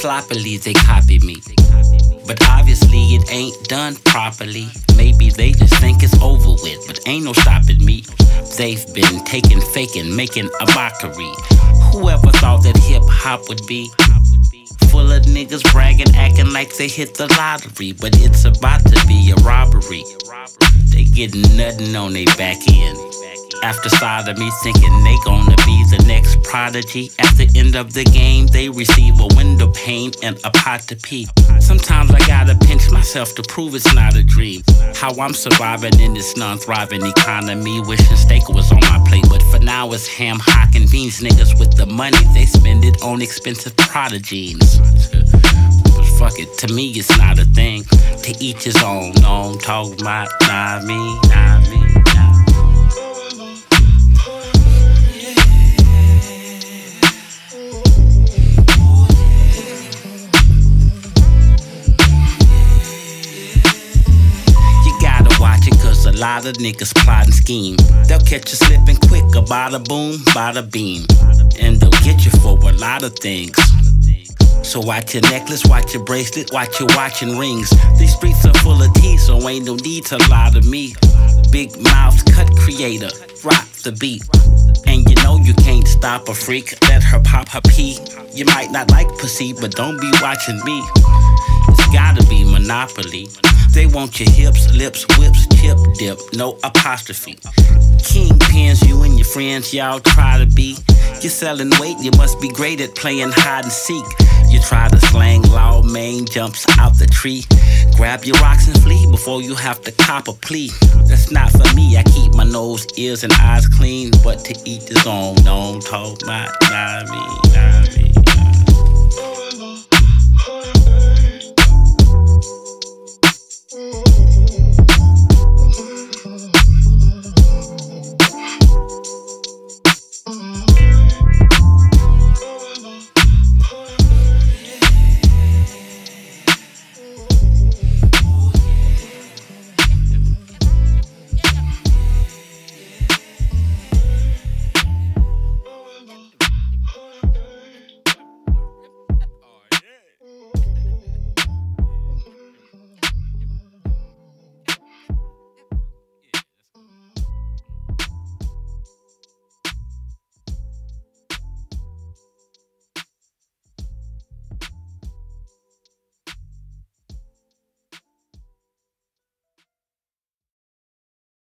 sloppily, they copied me. But obviously it ain't done properly. Maybe they just think it's over with, but ain't no stopping me. They've been taking, faking, making a mockery. Whoever thought that hip-hop would be full of niggas bragging, acting like they hit the lottery. But it's about to be a robbery. They getting nothing on they back end. After sodomy, thinking they gonna be the next prodigy. At the end of the game, they receive a window pane and a pot to pee. Sometimes I gotta pinch myself to prove it's not a dream. How I'm surviving in this non-thriving economy. Wishing steak was on my plate, but for now it's ham, hock, and beans. Niggas with the money, they spend it on expensive prodigies. But fuck it, to me it's not a thing. To each his own, no, I'm talking about, nah, me, nah, me. A lot of niggas plot and scheme. They'll catch you slipping quick, a bada boom, bada beam. And they'll get you for a lot of things. So watch your necklace, watch your bracelet, watch your watch and rings. These streets are full of tea, so ain't no need to lie to me. Big mouth cut creator, rock the beat. And you know you can't stop a freak, let her pop her pee. You might not like pussy, but don't be watching me. It's gotta be Monopoly. They want your hips, lips, whips, chip, dip, no apostrophe. Kingpins, you and your friends, y'all try to be. You're selling weight, you must be great at playing hide and seek. You try to slang law, main jumps out the tree. Grab your rocks and flee before you have to cop a plea. That's not for me, I keep my nose, ears, and eyes clean. But to each his own, don't talk about me, I mean.